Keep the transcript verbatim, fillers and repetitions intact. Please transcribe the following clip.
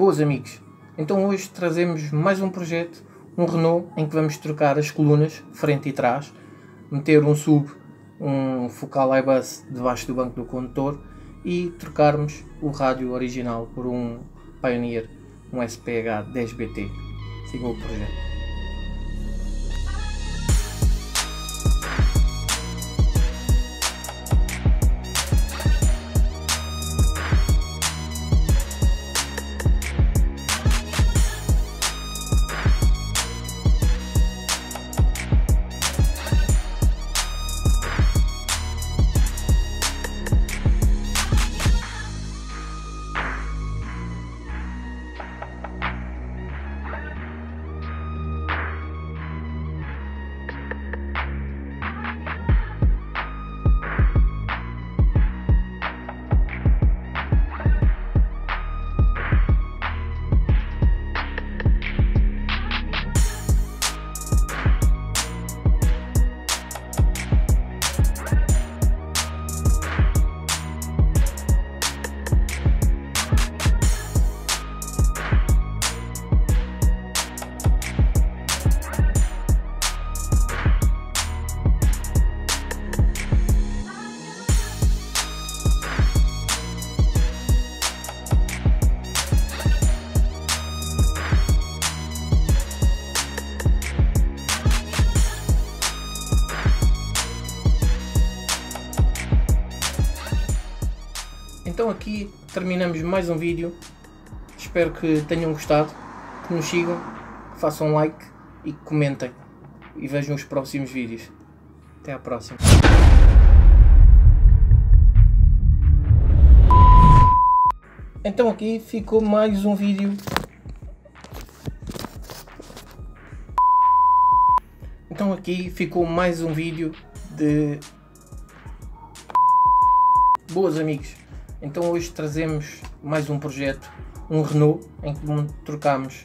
Boas amigos, então hoje trazemos mais um projeto, um Renault, em que vamos trocar as colunas, frente e trás, meter um sub, um Focal Ibus debaixo do banco do condutor e trocarmos o rádio original por um Pioneer, um S P H dez B T. Siga o projeto. Então aqui terminamos mais um vídeo, espero que tenham gostado, que nos sigam, que façam like e que comentem e vejam os próximos vídeos. Até à próxima. Então aqui ficou mais um vídeo. Então aqui ficou mais um vídeo de... Boas amigos. Então hoje trazemos mais um projeto, um Renault, em que trocamos...